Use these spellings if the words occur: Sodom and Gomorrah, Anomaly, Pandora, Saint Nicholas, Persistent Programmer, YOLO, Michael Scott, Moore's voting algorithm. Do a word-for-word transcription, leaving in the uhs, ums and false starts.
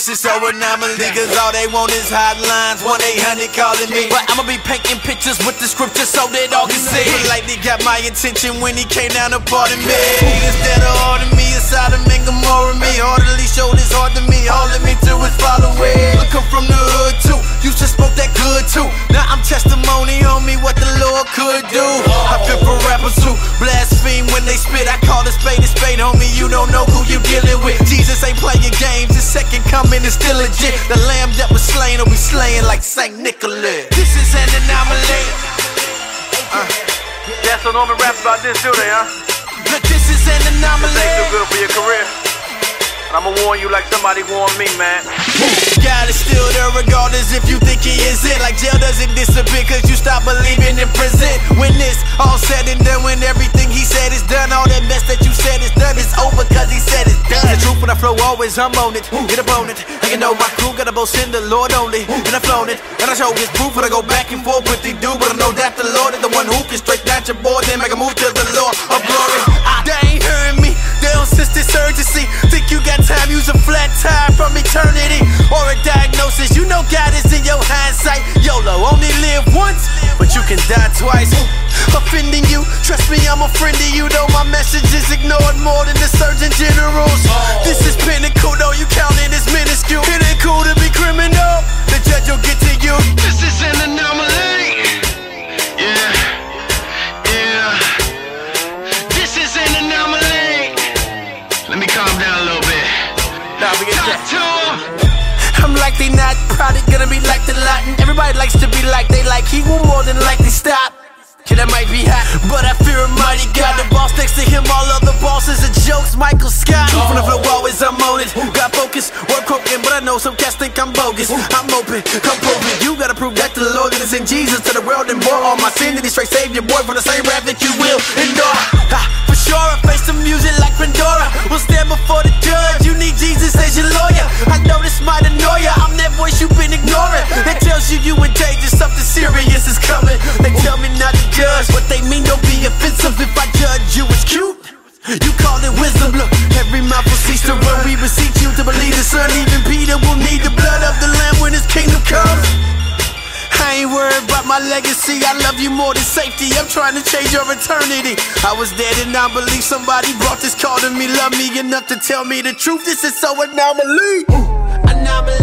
This is so anomaly, cause all they want is hotlines, one eight hundred calling me. But I'ma be painting pictures with the scripture so that all can see. He likely got my attention when he came down to part of me. Instead of all to me, it's Sodom and Gomorrah me. Hardly showed his heart to me, all of me to his followers. I come from the hood too, you just spoke that good too. Now I'm testimony on me, what the Lord could do. I feel for rappers who blaspheme when they spit. I call a spade a spade, homie, you don't know who you dealing with. Jesus ain't playing games, his second coming is still legit. The lamb that was slain will be slain like Saint Nicholas. This is an anomaly. Uh, yeah, so Norman raps about this, do they, huh? Look, this is an anomaly. This ain't too good for your career. And I'ma warn you like somebody warned me, man. God is still there regardless if you think he is it. Like jail doesn't disappear cause you stop believing in prison. When it's all said and done, when everything he said is done, all that mess that you said is done, it's over cause he said it's done. The truth when I flow always, I'm on it. Get up on it. I know my crew got a bow sin, the Lord only. And I've flown it. And I show his proof, but I go back and forth with the dude. But I know that the Lord is the one who can straight down your board, then make a move to the Lord of glory. I, they ain't hearing me. They don't sense this urgency. Think you got time, use a flat tire from eternity. Or a diagnosis, you know God is in your hindsight. YOLO, only live once, but you can die twice. Offending you, trust me, I'm a friend to you. Though my message is ignored more than the Surgeon General's. This is pinnacle, though you count it as minuscule. It ain't cool to be criminal, the judge will get to you. This is an anomaly. Yeah, yeah. This is an anomaly. Let me calm down a little bit. Nah, we get that. Talk to him. I'm likely not probably gonna be liked a lot, and everybody likes to be like they like. He will more than likely stop. Yeah, that might be hot, but I fear a mighty God. The boss next to him, all other bosses are jokes. Michael Scott. From the flow always, I'm on it. Got focus, work croaking, but I know some cats think I'm bogus. I'm open, come prove it. You gotta prove that to the Lord that is in Jesus to the world and more. All my sin that he straight saved your boy from the same wrath that you will endure. Ha, for sure, I face the music like Pandora. We'll stand before the judge. You need Jesus as your lawyer. I know this might annoy ya. I'm that voice you've been ignoring. That tells you you in danger, something serious is coming. They tell me not to judge, but they mean don't be offensive. If I judge you, it's cute. You call it wisdom. Look, every mouth will cease to run. We beseech you to believe the Son. Even Peter will need the blood of the Lamb when his kingdom comes. I ain't worried about my legacy. I love you more than safety. I'm trying to change your eternity. I was dead and I believe somebody brought this call to me. Love me enough to tell me the truth. This is so anomaly. Anomaly.